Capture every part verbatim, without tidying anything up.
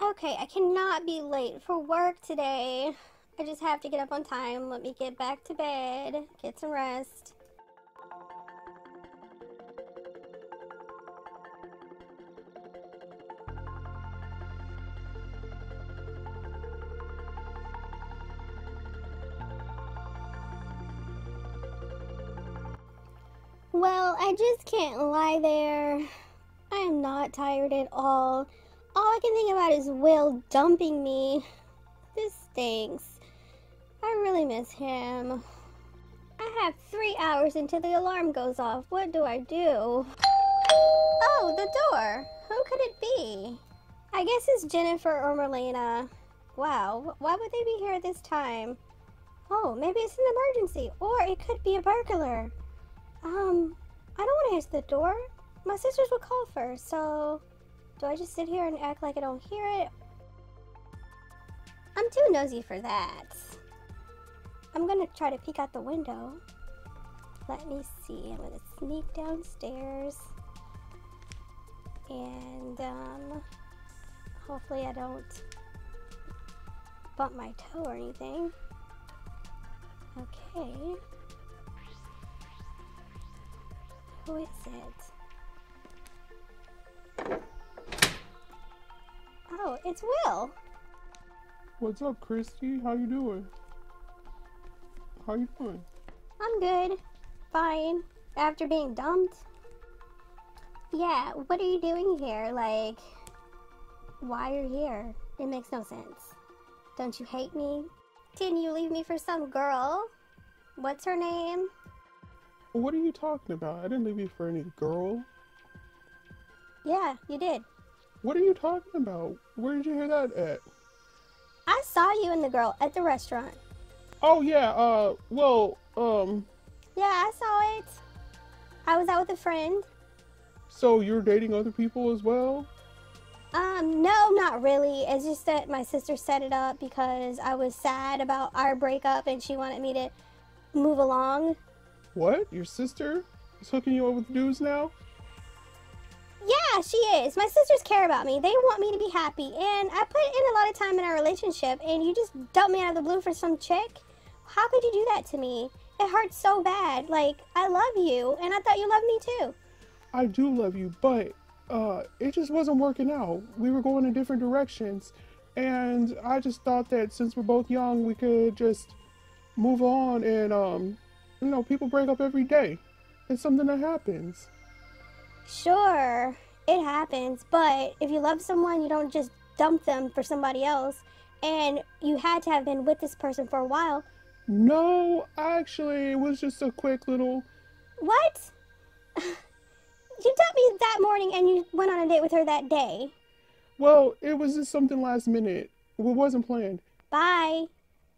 Okay, I cannot be late for work today. I just have to get up on time. Let me get back to bed, get some rest. Well, I just can't lie there. I am not tired at all. All I can think about is Will dumping me. This stinks. I really miss him. I have three hours until the alarm goes off. What do I do? Oh, the door. Who could it be? I guess it's Jennifer or Marlena. Wow, why would they be here at this time? Oh, maybe it's an emergency, or it could be a burglar. Um, I don't want to answer the door. My sisters will call first, so do I just sit here and act like I don't hear it? I'm too nosy for that. I'm gonna try to peek out the window. Let me see, I'm gonna sneak downstairs. And, um, hopefully I don't bump my toe or anything. Okay. Who is it? Oh, it's Will. What's up, Christie? How you doing? How you doing? I'm good. Fine. After being dumped? Yeah, what are you doing here? Like, why are you here? It makes no sense. Don't you hate me? Didn't you leave me for some girl? What's her name? What are you talking about? I didn't leave you for any girl. Yeah, you did. What are you talking about? Where did you hear that at? I saw you and the girl at the restaurant. Oh, yeah, uh, well, um... Yeah, I saw it. I was out with a friend. So you're dating other people as well? Um, no, not really. It's just that my sister set it up because I was sad about our breakup and she wanted me to move along. What? Your sister is hooking you up with dudes now? Yeah, she is. My sisters care about me. They want me to be happy. And I put in a lot of time in our relationship, and you just dumped me out of the blue for some chick? How could you do that to me? It hurts so bad. Like, I love you, and I thought you loved me too. I do love you, but uh, it just wasn't working out. We were going in different directions, and I just thought that since we're both young, we could just move on and, um... you know, people break up every day. It's something that happens. Sure, it happens, but if you love someone, you don't just dump them for somebody else, and you had to have been with this person for a while. No, actually, it was just a quick little... What? You dumped me that morning and you went on a date with her that day. Well, it was just something last minute. It wasn't planned. Bye.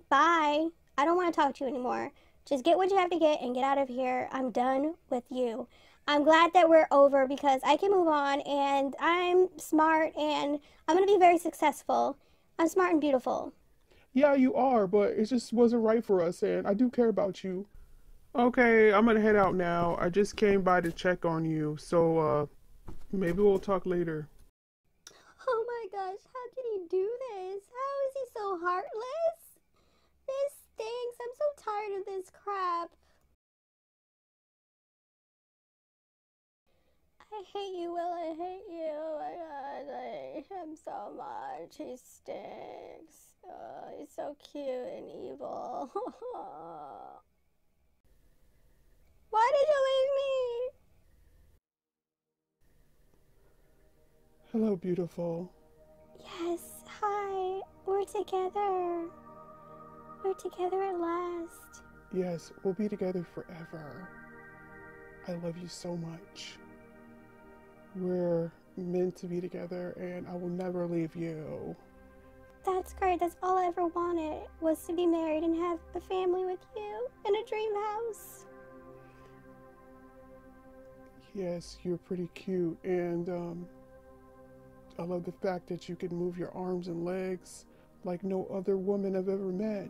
Bye. I don't want to talk to you anymore. Just get what you have to get and get out of here. I'm done with you. I'm glad that we're over because I can move on and I'm smart and I'm going to be very successful. I'm smart and beautiful. Yeah, you are, but it just wasn't right for us and I do care about you. Okay, I'm going to head out now. I just came by to check on you, so uh, maybe we'll talk later. Oh my gosh, how can he do this? How is he so heartless? This stinks. I'm so tired of this crap. I hate you, Will. I hate you. Oh my God, I hate him so much. He stinks. Oh, he's so cute and evil. Why did you leave me? Hello, beautiful. Yes, hi. We're together. We're together at last. Yes, we'll be together forever. I love you so much. We're meant to be together and I will never leave you. That's great. That's all I ever wanted, was to be married and have a family with you and a dream house. Yes, you're pretty cute and um, I love the fact that you can move your arms and legs like no other woman I've ever met.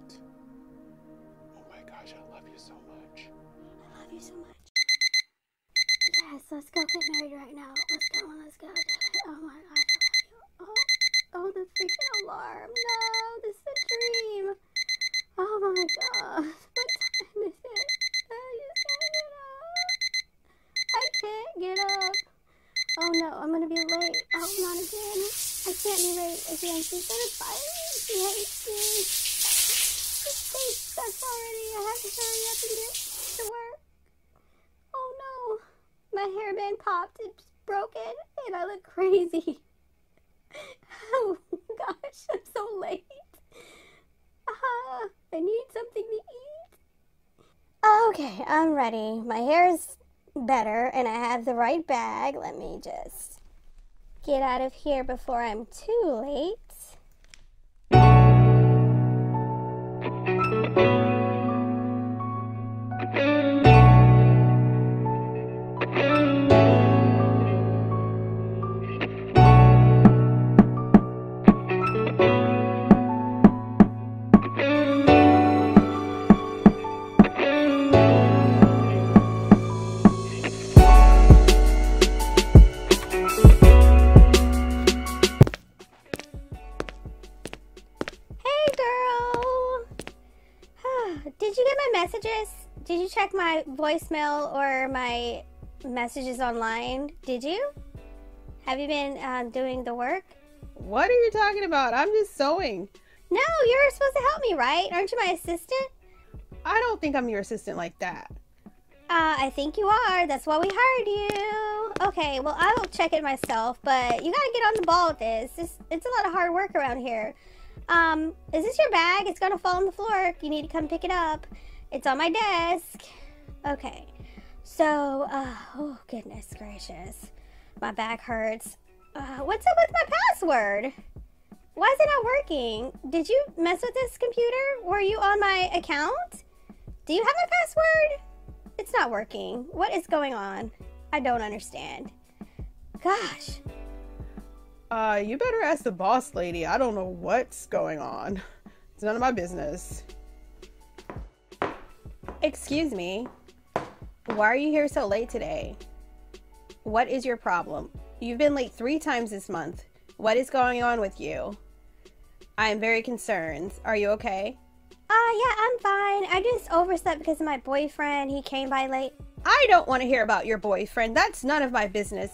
Oh my gosh, I love you so much. I love you so much. Yes, let's go get married right now. Let's go, let's go. Oh my gosh. Oh, oh, the freaking alarm. No, this is a dream. Oh my gosh. What time is it? I just can't get up. I can't get up. Oh no, I'm gonna be late. Oh, not again. I can't be late again. She's gonna fire me. She hates me. This thing sucks already. I have to hurry up and get to work. Oh no. My hairband popped. It's broken and I look crazy. Oh gosh, I'm so late. Uh, I need something to eat. Okay, I'm ready. My hair is better and I have the right bag. Let me just get out of here before I'm too late. Did you get my messages? Did you check my voicemail or my messages online? Did you? Have you been um, doing the work? What are you talking about? I'm just sewing. No, you're supposed to help me, right? Aren't you my assistant? I don't think I'm your assistant like that. Uh, I think you are. That's why we hired you. Okay, well, I will check it myself, but you gotta get on the ball with this. It's, it's a lot of hard work around here. Um, is this your bag? It's gonna fall on the floor. You need to come pick it up. It's on my desk. Okay. So, uh, oh goodness gracious. My back hurts. Uh, what's up with my password? Why is it not working? Did you mess with this computer? Were you on my account? Do you have my password? It's not working. What is going on? I don't understand. Gosh. Uh, you better ask the boss lady. I don't know what's going on. It's none of my business. Excuse me. Why are you here so late today? What is your problem? You've been late three times this month. What is going on with you? I am very concerned. Are you okay? Uh, yeah, I'm fine. I just overslept because of my boyfriend. He came by late. I don't want to hear about your boyfriend. That's none of my business.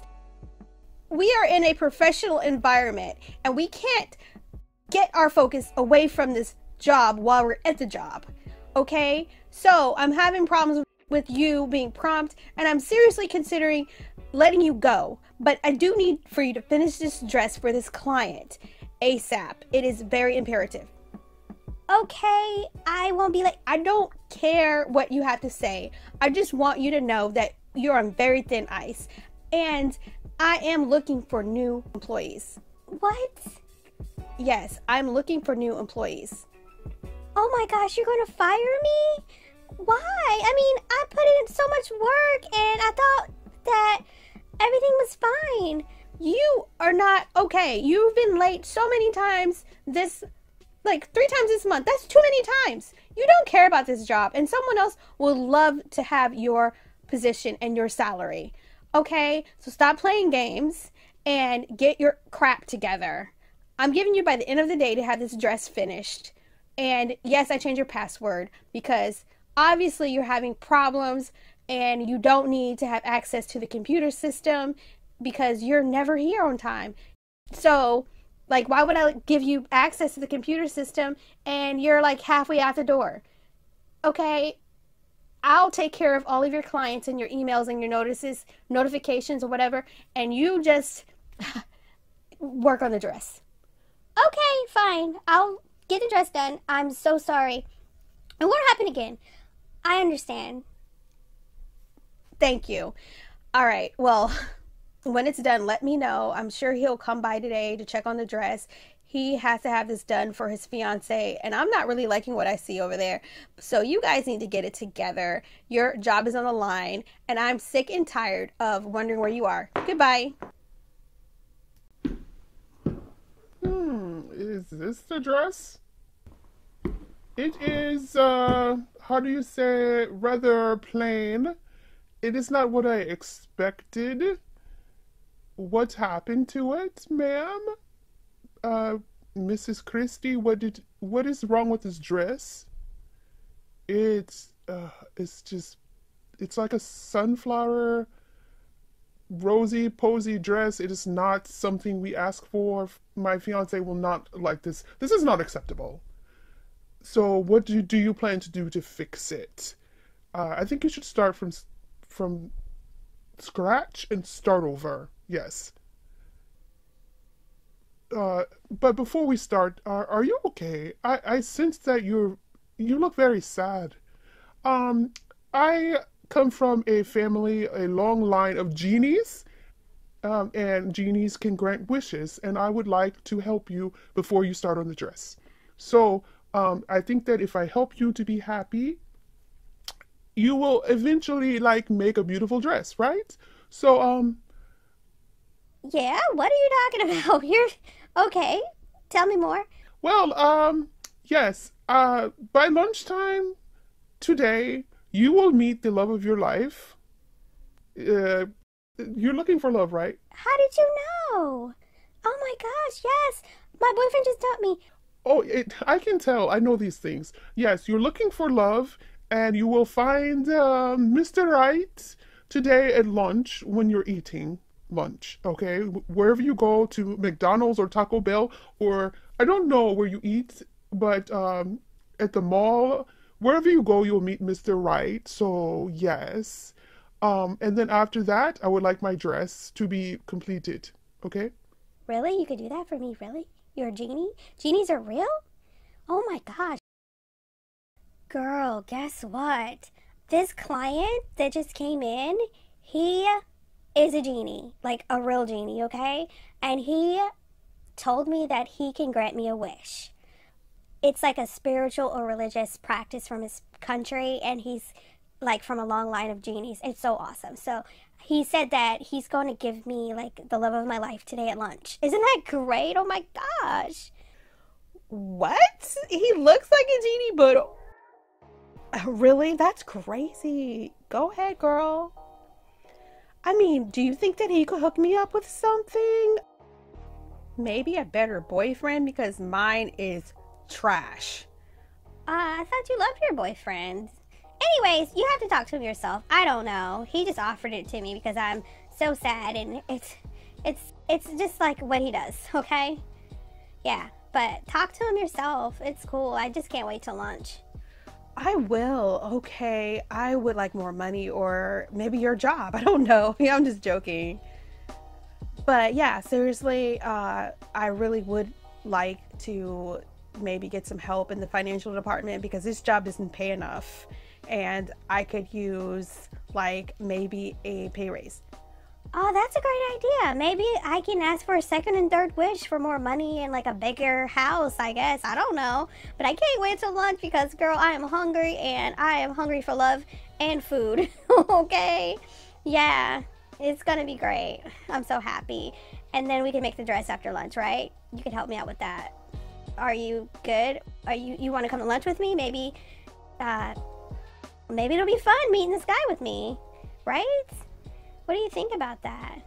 We are in a professional environment and we can't get our focus away from this job while we're at the job, okay? So I'm having problems with you being prompt and I'm seriously considering letting you go, but I do need for you to finish this dress for this client ASAP. It is very imperative. Okay, I won't be late. I don't care what you have to say. I just want you to know that you're on very thin ice and I am looking for new employees. What? Yes, I'm looking for new employees. Oh my gosh, you're going to fire me? Why? I mean, I put in so much work and I thought that everything was fine. You are not okay. You've been late so many times this, like three times this month. That's too many times. You don't care about this job and someone else would love to have your position and your salary. Okay, so stop playing games and get your crap together. I'm giving you by the end of the day to have this dress finished. And yes, I changed your password because obviously you're having problems and you don't need to have access to the computer system because you're never here on time. So, like, why would I give you access to the computer system and you're like halfway out the door? Okay. I'll take care of all of your clients and your emails and your notices, notifications or whatever, and you just work on the dress. Okay, fine. I'll get the dress done. I'm so sorry. It won't happen again. I understand. Thank you. All right. Well, when it's done, let me know. I'm sure he'll come by today to check on the dress. He has to have this done for his fiance, and I'm not really liking what I see over there. So you guys need to get it together. Your job is on the line, and I'm sick and tired of wondering where you are. Goodbye. Hmm, is this the dress? It is, uh, how do you say, rather plain. It is not what I expected. What happened to it, ma'am? Uh, Missus Christie, what did, what is wrong with this dress? It's, uh, it's just, it's like a sunflower, rosy posy dress. It is not something we ask for. My fiance will not like this. This is not acceptable. So what do you, do you plan to do to fix it? Uh, I think you should start from, from scratch and start over. Yes. Uh, but before we start, are, are you okay? I, I sense that you're, you look very sad. Um, I come from a family, a long line of genies, um, and genies can grant wishes, and I would like to help you before you start on the dress. So, um, I think that if I help you to be happy, you will eventually, like, make a beautiful dress, right? So, um... yeah, what are you talking about? You're... okay, tell me more. Well, um, yes, uh, by lunchtime today, you will meet the love of your life. Uh, you're looking for love, right? How did you know? Oh my gosh, yes! My boyfriend just taught me. Oh, it, I can tell. I know these things. Yes, you're looking for love, and you will find uh, Mister Right today at lunch when you're eating lunch, okay? Wherever you go, to McDonald's or Taco Bell, or I don't know where you eat, but um, at the mall, wherever you go, you'll meet Mister Right. So yes, um, and then after that, I would like my dress to be completed, okay? Really? You could do that for me, really? You're a genie? Genies are real? Oh my gosh. Girl, guess what? This client that just came in, he is a genie, like a real genie, okay? And he told me that he can grant me a wish. It's like a spiritual or religious practice from his country, and he's like from a long line of genies. It's so awesome. So he said that he's going to give me like the love of my life today at lunch. Isn't that great? Oh my gosh. What? He looks like a genie, but... really? That's crazy. Go ahead, girl. I mean, do you think that he could hook me up with something? Maybe a better boyfriend, because mine is trash. Uh, I thought you loved your boyfriend. Anyways, you have to talk to him yourself. I don't know. He just offered it to me because I'm so sad, and it's it's it's just like what he does, okay? Yeah, but talk to him yourself. It's cool. I just can't wait till lunch. I will. Okay, I would like more money, or maybe your job. I don't know. Yeah, I'm just joking. But yeah, seriously, uh, I really would like to maybe get some help in the financial department, because this job doesn't pay enough, and I could use like maybe a pay raise. Oh, that's a great idea. Maybe I can ask for a second and third wish for more money and like a bigger house, I guess. I don't know. But I can't wait till lunch, because girl, I am hungry, and I am hungry for love and food. Okay? Yeah. It's gonna be great. I'm so happy. And then we can make the dress after lunch, right? You can help me out with that. Are you good? Are you you want to come to lunch with me? Maybe uh maybe it'll be fun meeting this guy with me, right? What do you think about that?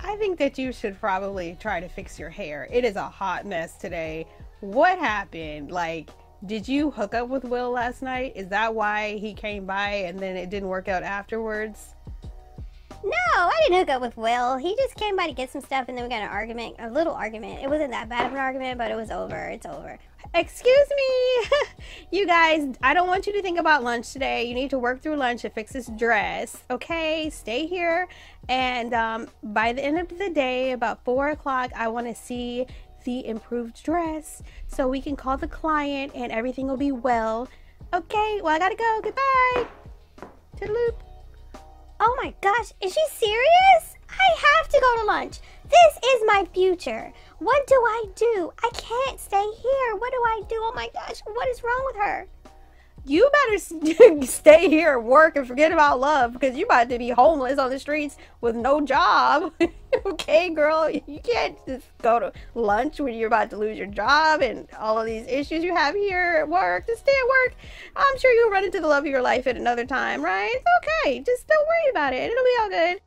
I think that you should probably try to fix your hair. It is a hot mess today. What happened? Like, did you hook up with Will last night? Is that why he came by and then it didn't work out afterwards? No, I didn't hook up with Will. He just came by to get some stuff, and then we got an argument, a little argument. It wasn't that bad of an argument, but it was over. It's over. Excuse me. You guys, I don't want you to think about lunch today. You need to work through lunch to fix this dress. Okay, stay here. And um, by the end of the day, about four o'clock, I want to see the improved dress so we can call the client and everything will be well. Okay, well, I gotta go. Goodbye. Toodaloop. Oh my gosh, is she serious? I have to go to lunch. This is my future. What do I do? I can't stay here. What do I do? Oh my gosh, what is wrong with her? you better stay here and work and forget about love, because you about to be homeless on the streets with no job. Okay, girl, you can't just go to lunch when you're about to lose your job and all of these issues you have here at work. Just stay at work. I'm sure you'll run into the love of your life at another time, right? It's okay. Just don't worry about it. It'll be all good.